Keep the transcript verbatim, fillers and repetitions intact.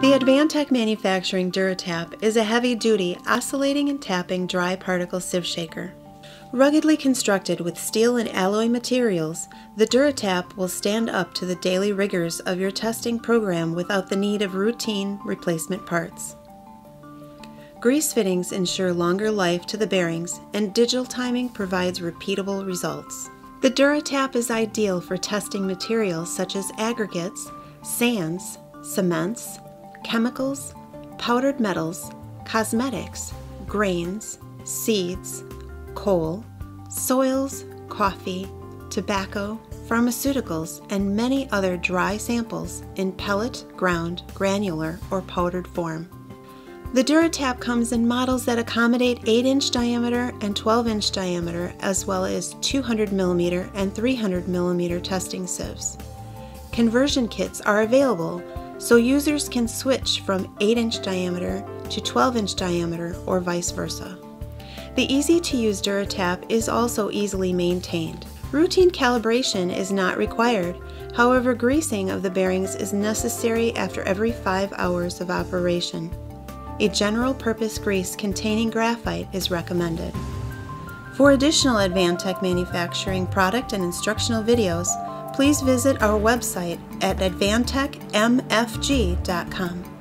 The Advantech Manufacturing DuraTap is a heavy-duty, oscillating and tapping dry particle sieve shaker. Ruggedly constructed with steel and alloy materials, the DuraTap will stand up to the daily rigors of your testing program without the need of routine replacement parts. Grease fittings ensure longer life to the bearings, and digital timing provides repeatable results. The DuraTap is ideal for testing materials such as aggregates, sands, cements, chemicals, powdered metals, cosmetics, grains, seeds, coal, soils, coffee, tobacco, pharmaceuticals, and many other dry samples in pellet, ground, granular, or powdered form. The DuraTap comes in models that accommodate eight inch diameter and twelve inch diameter, as well as two hundred millimeter and three hundred millimeter testing sieves. Conversion kits are available, so users can switch from eight inch diameter to twelve inch diameter or vice versa. The easy-to-use DuraTap is also easily maintained. Routine calibration is not required, however greasing of the bearings is necessary after every five hours of operation. A general-purpose grease containing graphite is recommended. For additional Advantech manufacturing product and instructional videos, please visit our website at Advantech M F G dot com.